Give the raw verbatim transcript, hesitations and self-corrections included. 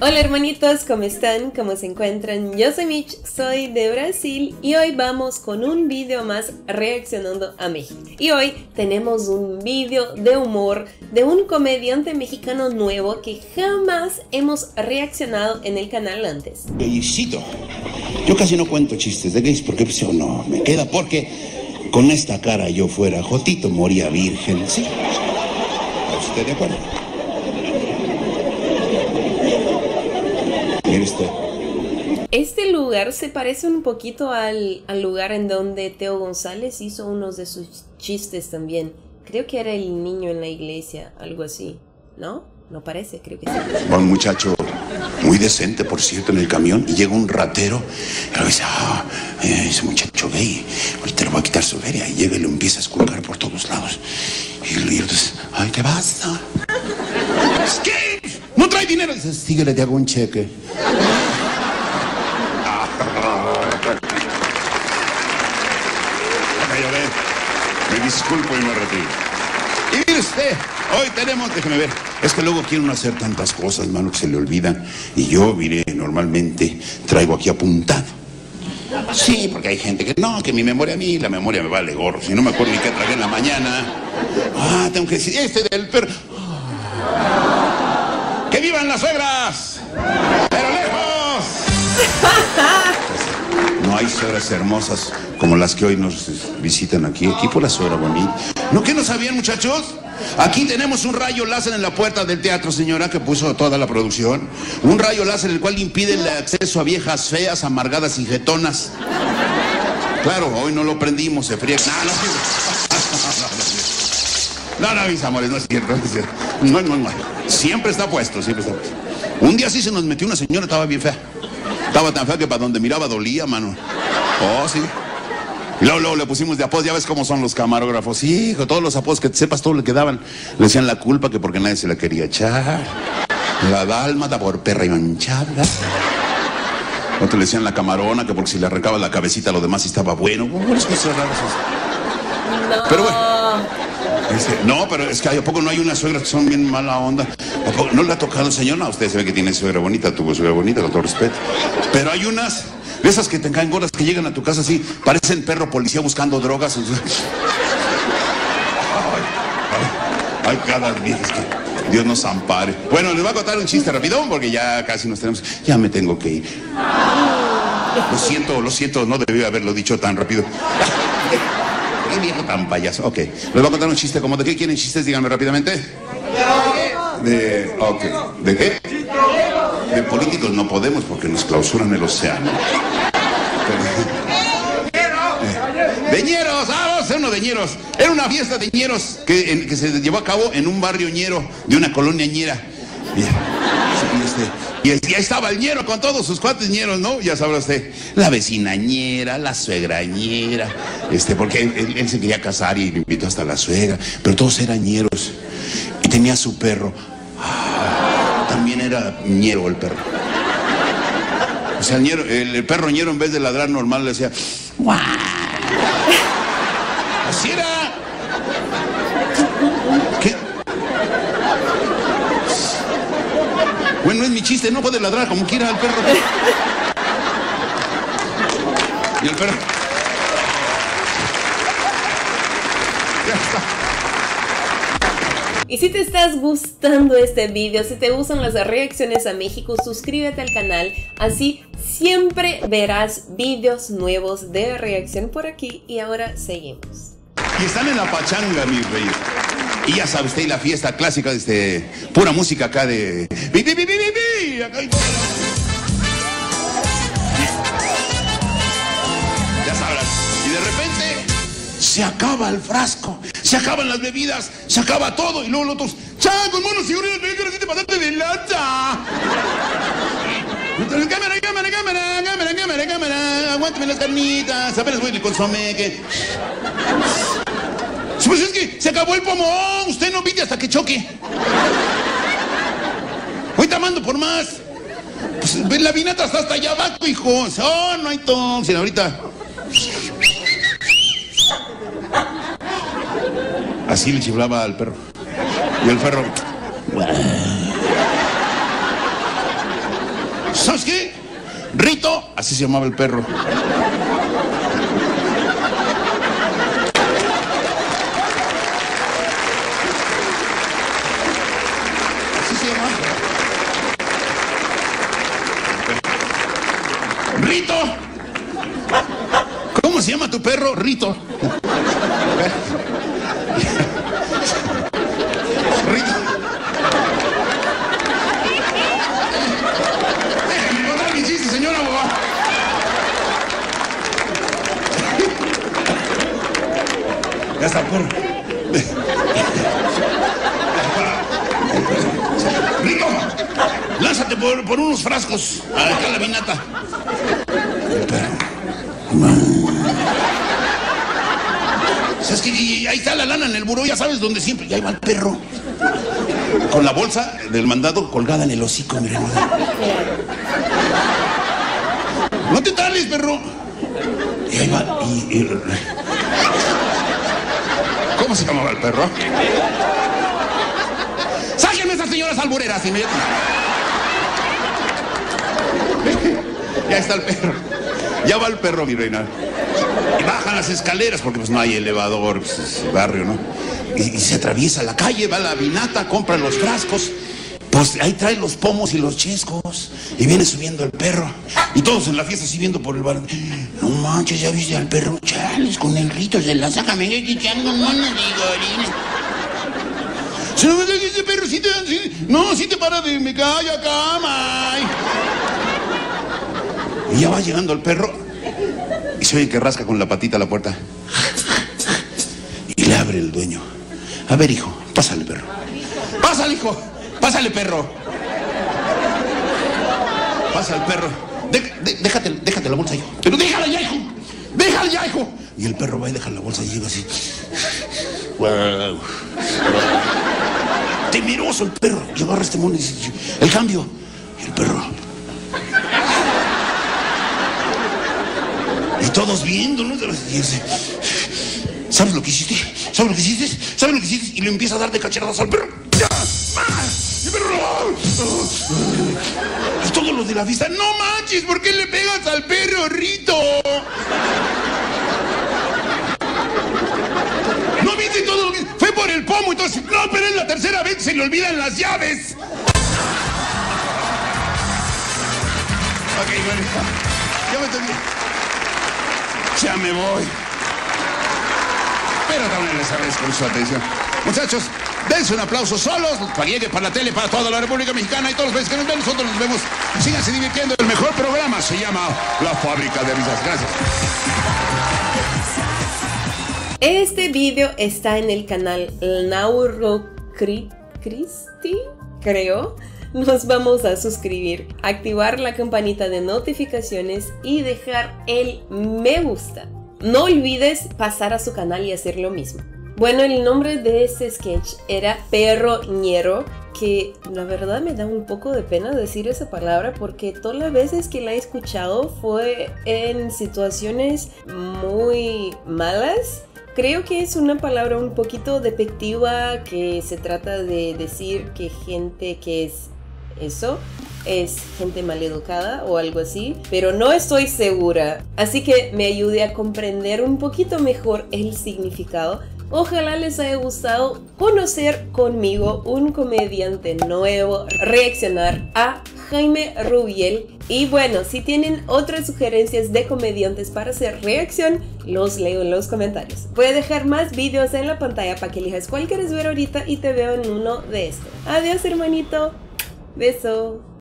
Hola hermanitos, ¿cómo están? ¿Cómo se encuentran? Yo soy Mitch, soy de Brasil y hoy vamos con un vídeo más reaccionando a México. Y hoy tenemos un vídeo de humor de un comediante mexicano nuevo que jamás hemos reaccionado en el canal antes. Felicito. Yo casi no cuento chistes de gays porque pues, no me queda porque con esta cara yo fuera Jotito moría virgen, ¿sí? ¿Usted de acuerdo? Este lugar se parece un poquito al, al lugar en donde Teo González hizo unos de sus chistes también. Creo que era el niño en la iglesia, algo así. ¿No? No parece, creo que sí. Va un muchacho muy decente, por cierto, en el camión y llega un ratero y le dice, ah, ese muchacho gay, ahorita le va a quitar su feria. Y llega y lo empieza a esculcar por todos lados. Y le dice, ay, ¿te vas? ¿Es gay? ¡No trae dinero! Dices, síguele, te hago un cheque. Me lloré. Me disculpo y me retiro. Y mire usted, hoy tenemos, déjeme ver, es que luego quieren hacer tantas cosas, mano, que se le olvidan. Y yo, mire, normalmente traigo aquí apuntado. Sí, porque hay gente que no, que mi memoria a mí, la memoria me vale gorro. Si no me acuerdo ni qué tragué en la mañana. Ah, tengo que decir, este del perro. ¡Que vivan las suegras! ¡Pero lejos! No hay suegras hermosas como las que hoy nos visitan aquí. Aquí por la suegra bonita. ¿No que no sabían, muchachos? Aquí tenemos un rayo láser en la puerta del teatro, señora, que puso toda la producción. Un rayo láser el cual impide el acceso a viejas feas, amargadas y jetonas. Claro, hoy no lo prendimos, se fría. No, no, no, no, no, no, mis amores, no es cierto, no es cierto. No, no, no. Siempre está puesto, siempre está puesto. Un día sí se nos metió una señora, estaba bien fea. Estaba tan fea que para donde miraba dolía, mano. Oh, sí. Y luego, luego le pusimos de apodos, ya ves cómo son los camarógrafos. Sí, hijo, todos los apodos que sepas, todo le quedaban. Le decían la culpa que porque nadie se la quería echar. La dálmata por perra y manchada. Otro le decían la camarona que porque si le arrancaba la cabecita a lo demás estaba bueno. Oh, es que son raros. No. Pero bueno. Dice, no, pero es que ¿a poco no hay unas suegras que son bien mala onda? ¿A poco no le ha tocado, señora? No, usted se ve que tiene suegra bonita, tuvo suegra bonita, con todo respeto. Pero hay unas, de esas que te caen gordas, que llegan a tu casa así, parecen perro policía buscando drogas. En su... ay, ay, ay, cada día es que Dios nos ampare. Bueno, les voy a contar un chiste rapidón, porque ya casi nos tenemos... Ya me tengo que ir. Lo siento, lo siento, no debí haberlo dicho tan rápido. ¡Qué viejo tan payaso! Ok, les voy a contar un chiste. ¿Cómo de qué quieren chistes? Díganme rápidamente. De... ok. ¿De qué? De políticos no podemos porque nos clausuran el océano. Pero... de ñeros. ¡Ah, vamos a hacer uno de ñeros! Era una fiesta de ñeros que, en, que se llevó a cabo en un barrio ñero de una colonia ñera. Y ahí estaba el ñero con todos sus cuates ñeros, ¿no? Ya sabrá usted, la vecina ñera, la suegra ñera, este, porque él, él, él se quería casar y le invitó hasta la suegra, pero todos eran ñeros. Y tenía su perro. Ah, también era ñero el perro. O sea, el, ñero, el, el perro ñero en vez de ladrar normal le decía, ¡guau! Así era. Bueno, es mi chiste, no puede ladrar como quiera al perro. Y el perro. Ya está. Y si te estás gustando este video, si te gustan las reacciones a México, suscríbete al canal. Así siempre verás videos nuevos de reacción por aquí. Y ahora seguimos. Y están en la pachanga, mis reyes. Y ya sabe usted, la fiesta clásica, este, pura música acá de... ¡Bi, bi, bi, bi, bi! Acá hay... Ya sabrás. Y de repente, se acaba el frasco, se acaban las bebidas, se acaba todo. Y luego los otros... ¡Chacos, monos, señores! ¡Que ahora sí te pasaste de lata! ¡Cámara, cámara, cámara! ¡Cámara, cámara, cámara! ¡Aguántame las carnitas! Apenas voy y le consomé, que... Pues es que se acabó el pomón, usted no pide hasta que choque. Ahorita mando por más. Pues la vinata está hasta allá abajo, hijo. Oh, no hay tóxica ahorita. Así le chiflaba al perro. Y el perro. ¿Sabes qué? Rito, así se llamaba el perro. Así se llamaba. Rito. ¿Cómo se llama tu perro? Rito. Hasta por... Rico, lánzate por, por unos frascos a la caminata. ¿Sabes qué? Ahí está la lana en el buró, ya sabes dónde siempre. Y ahí va el perro. Con la bolsa del mandado colgada en el hocico, mira. No te tales, perro. Y ahí va. Y, y... ¿Cómo se llamaba el perro? ¡Sáquenme a esas señoras albureras inmediatamente! Ya está el perro. Ya va el perro, mi reina. Y bajan las escaleras porque pues no hay elevador, pues, es el barrio, ¿no? Y, y se atraviesa la calle, va a la vinata, compra los frascos. Pues ahí trae los pomos y los chescos. Y viene subiendo el perro. Y todos en la fiesta así viendo por el bar. No manches, ya viste al perro. Chales, con el Rito se la saca. Me estoy echando mano de gorila. Se no me da que ese perro sí te... Sí, no, sí te para de... Me calla, cama. Y ya va llegando el perro. Y se oye que rasca con la patita a la puerta. Y le abre el dueño. A ver, hijo, pásale, perro. Pásale, hijo. Pásale, perro. Pasa al perro. De, de, déjate, déjate la bolsa, hijo. Pero déjala ya, hijo. Déjala ya, hijo. Y el perro va y deja la bolsa y llega así. Wow. Temeroso el perro. Y agarra este mono y dice, el cambio. Y el perro. Y todos viendo, ¿no? Y dice, ¿sabes lo que hiciste? ¿Sabes lo que hiciste? ¿Sabes lo que hiciste? Y le empieza a dar de cachetadas al perro. Y todos los de la fiesta, no manches, ¿por qué le pegas al perro, Rito? ¿No viste todo lo que fue por el pomo? Entonces, no, pero es la tercera vez que se le olvidan las llaves. Ok, bueno, ya me entendí. Ya me voy. Pero también les agradezco con su atención. Muchachos, dense un aplauso solos, para llegue, para la tele, para toda la República Mexicana y todos los mexicanos. Nosotros nos vemos. Síganse divirtiendo. El mejor programa se llama La Fábrica de Risas. Gracias. Este video está en el canal Nauro Cri Cristi, creo. Nos vamos a suscribir, activar la campanita de notificaciones y dejar el me gusta. No olvides pasar a su canal y hacer lo mismo. Bueno, el nombre de este sketch era Perroñero, que la verdad me da un poco de pena decir esa palabra porque todas las veces que la he escuchado fue en situaciones muy malas. Creo que es una palabra un poquito despectiva que se trata de decir que gente que es eso es gente maleducada o algo así, pero no estoy segura. Así que me ayude a comprender un poquito mejor el significado. Ojalá les haya gustado conocer conmigo un comediante nuevo, reaccionar a Jaime Rubiel. Y bueno, si tienen otras sugerencias de comediantes para hacer reacción, los leo en los comentarios. Voy a dejar más videos en la pantalla para que elijas cuál quieres ver ahorita y te veo en uno de estos. Adiós, hermanito. Beso.